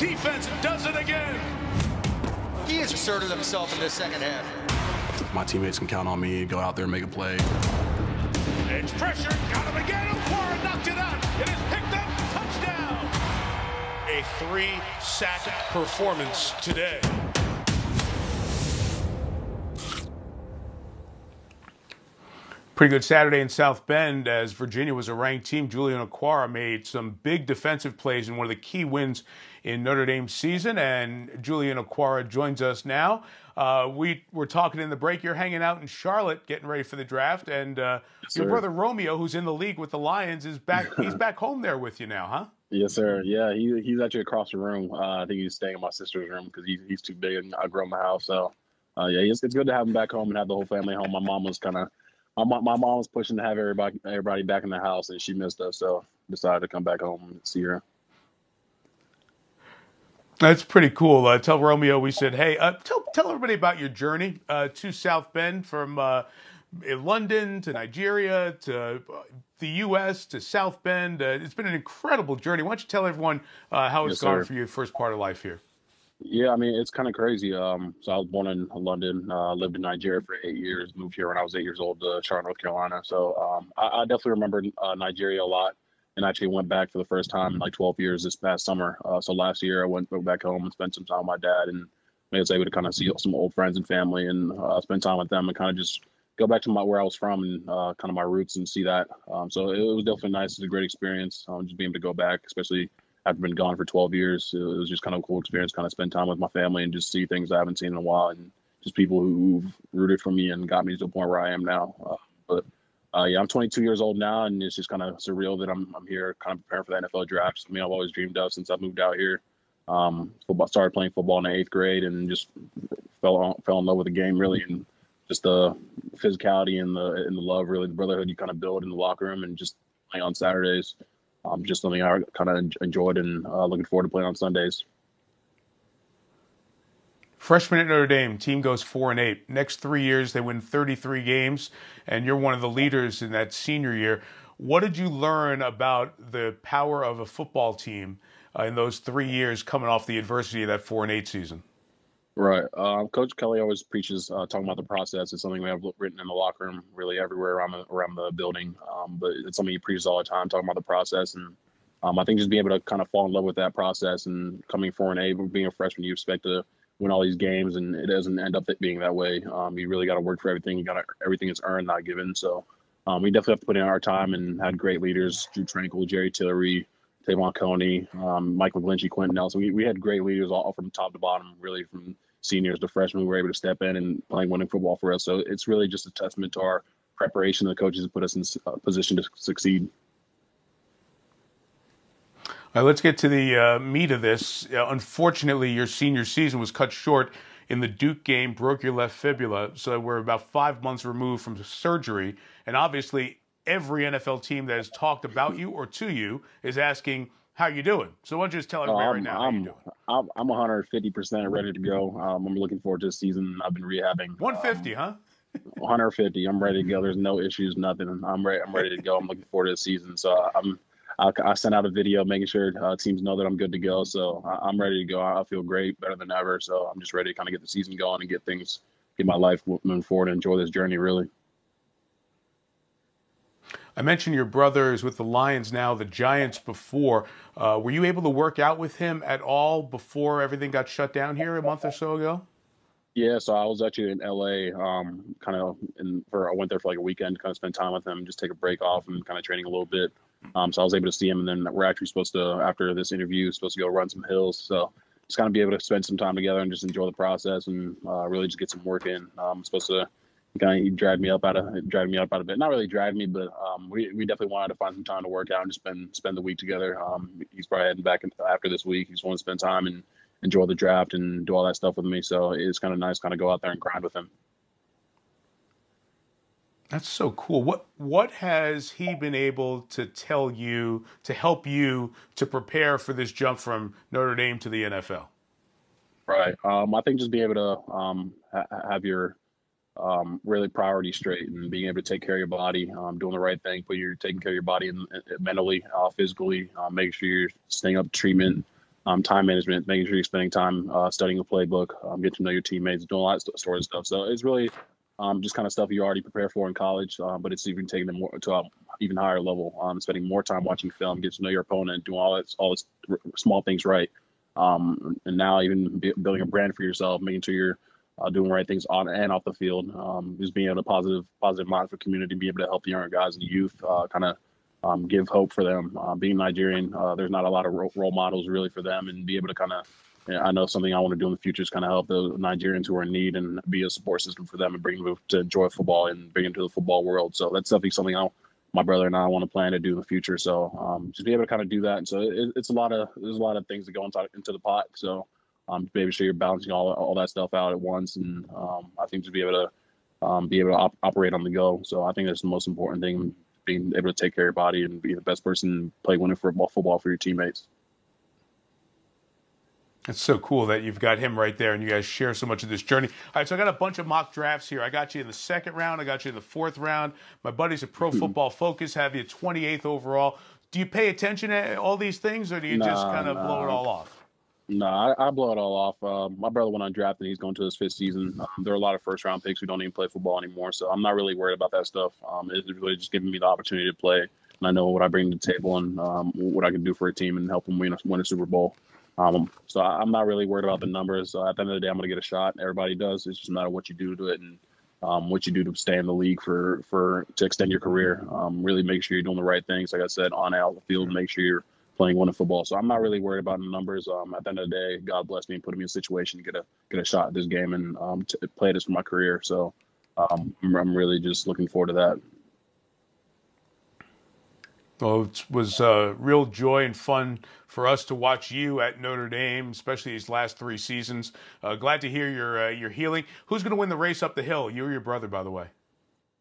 defense does it again. He has asserted himself in this second half. My teammates can count on me, go out there and make a play. It's pressure, got him again. Okwara knocked it out. It is picked up, touchdown. A 3-sack performance today. Pretty good Saturday in South Bend as Virginia was a ranked team. Julian Okwara made some big defensive plays in one of the key wins in Notre Dame's season. And Julian Okwara joins us now. We were talking in the break. You're hanging out in Charlotte getting ready for the draft. And yes, your brother Romeo, who's in the league with the Lions, is back. He's back home there with you now, huh? Yes, sir. Yeah, he's actually across the room. I think he's staying in my sister's room because he's too big and I grew my house. So, yeah, it's good to have him back home and have the whole family home. My mom was kind of... My mom was pushing to have everybody back in the house, and she missed us, so decided to come back home and see her. That's pretty cool. Tell Romeo we said, hey, tell everybody about your journey to South Bend from London to Nigeria to the U.S. to South Bend. It's been an incredible journey. Why don't you tell everyone how it's gone for your first part of life here? Yeah, I mean, it's kind of crazy. So I was born in London, lived in Nigeria for 8 years, moved here when I was 8 years old to Charlotte, North Carolina. So I definitely remember Nigeria a lot, and actually went back for the first time in like 12 years this past summer. So last year I went back home and spent some time with my dad, and I was able to kind of see some old friends and family and spend time with them and kind of just go back to where I was from and kind of my roots and see that. So it was definitely nice. It was a great experience just being able to go back, especially I've been gone for 12 years. It was just kind of a cool experience, kind of spend time with my family and just see things I haven't seen in a while, and just people who've rooted for me and got me to the point where I am now. But yeah, I'm 22 years old now, and it's just kind of surreal that I'm here kind of preparing for the NFL draft. I mean, I've always dreamed of since I moved out here. Started playing football in the 8th grade and just fell in love with the game, really, and just the physicality and the love, really, the brotherhood you kind of build in the locker room and just playing on Saturdays. Just something I kind of enjoyed, and looking forward to playing on Sundays. Freshman at Notre Dame, team goes 4-8. Next 3 years, they win 33 games, and you're one of the leaders in that senior year. What did you learn about the power of a football team in those 3 years coming off the adversity of that 4-8 season? Right. Coach Kelly always preaches talking about the process. It's something we have written in the locker room, really everywhere around the building. But it's something he preaches all the time, talking about the process. And I think just being able to kind of fall in love with that process and coming 4-8, being a freshman, you expect to win all these games, and it doesn't end up being that way. You really got to work for everything. Everything is earned, not given. So we definitely have to put in our time, and had great leaders: Drew Tranquil, Jerry Tillery, Tavon Coney, Mike McGlinchey, Quentin Nelson. We had great leaders all from top to bottom, really, from seniors to freshmen. We were able to step in and playing winning football for us. So it's really just a testament to our preparation. The coaches put us in a position to succeed. All right, let's get to the meat of this. Unfortunately, your senior season was cut short in the Duke game, broke your left fibula. So we're about 5 months removed from surgery. And obviously, every NFL team that has talked about you or to you is asking, how you doing? So why don't you just tell everybody right now how you doing? I'm 150% ready to go. I'm looking forward to this season. I've been rehabbing. 150, huh? 150. I'm ready to go. There's no issues, nothing. I'm ready to go. I'm looking forward to this season. So I sent out a video making sure teams know that I'm good to go. So I'm ready to go. I feel great, better than ever. So I'm just ready to kind of get the season going and get my life moving forward and enjoy this journey, really. I mentioned your brother is with the Lions now, the Giants before. Were you able to work out with him at all before everything got shut down here a month or so ago? Yeah, so I was actually in L.A. I went there for like a weekend to kind of spend time with him, just take a break off and kind of training a little bit. So I was able to see him, and then we're actually supposed to, after this interview, supposed to go run some hills. So just kind of be able to spend some time together and just enjoy the process and really just get some work in. I'm supposed to... He dragged me up out of bed. Not really dragged me, but we definitely wanted to find some time to work out and just spend the week together. He's probably heading back after this week. He just wants to spend time and enjoy the draft and do all that stuff with me. So it's kind of nice, kind of go out there and grind with him. That's so cool. What has he been able to tell you to help you to prepare for this jump from Notre Dame to the NFL? Right. I think just being able to have your really priority straight and being able to take care of your body, doing the right thing, but you're taking care of your body and mentally, physically, making sure you're staying up to treatment, time management, making sure you're spending time studying a playbook, getting to know your teammates, doing a lot of sort of stuff. So it's really just kind of stuff you already prepare for in college, but it's even taking them more to an even higher level, spending more time watching film, getting to know your opponent, doing all its small things right. And now even building a brand for yourself, making sure you're doing the right things on and off the field, just being able to positive mind for community, be able to help the younger guys and the youth, kind of give hope for them. Being Nigerian, there's not a lot of role models really for them, and be able to kind of, I know something I want to do in the future is kind of help the Nigerians who are in need and be a support system for them and bring them to enjoy football and bring them to the football world. So that's definitely something my brother and I want to plan to do in the future. So just be able to kind of do that. And so there's a lot of things that go into the pot. So maybe sure you're balancing all that stuff out at once. And I think to be able to operate on the go. So I think that's the most important thing, being able to take care of your body and be the best person, play winning football for your teammates. It's so cool that you've got him right there and you guys share so much of this journey. All right, so I got a bunch of mock drafts here. I got you in the second round. I got you in the fourth round. My buddies at Pro Football Focus have you 28th overall. Do you pay attention to all these things, or do you just kind of blow it all off? No, I blow it all off. My brother went undrafted. He's going to his fifth season. There are a lot of first-round picks who don't even play football anymore, so I'm not really worried about that stuff. It's really just giving me the opportunity to play, and I know what I bring to the table and what I can do for a team and help them win a Super Bowl. So I'm not really worried about the numbers. At the end of the day, I'm going to get a shot. Everybody does. It's just a matter of what you do to it and what you do to stay in the league to extend your career. Really make sure you're doing the right things. Like I said, on out the field, make sure you're playing winning football. So I'm not really worried about the numbers. At the end of the day, God bless me and put me in a situation to get a shot at this game and play this for my career. So I'm really just looking forward to that. Well, it was a real joy and fun for us to watch you at Notre Dame, especially these last three seasons. Glad to hear your healing. Who's going to win the race up the hill? You or your brother, by the way?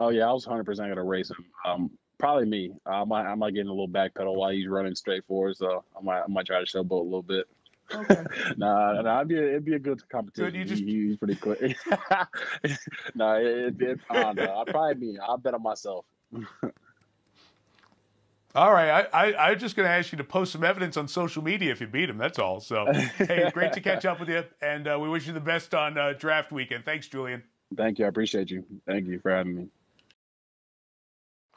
Oh, yeah, I was 100% going to race him. Probably me. I might get in a little backpedal while he's running straight forward, so I might try to showboat a little bit. Okay. Nah, it'd be a good competition. Dude, he's pretty quick. I'll probably be. I'll bet on myself. All right, I'm just going to ask you to post some evidence on social media if you beat him, that's all. So, hey, great to catch up with you, and we wish you the best on draft weekend. Thanks, Julian. Thank you. I appreciate you. Thank you for having me.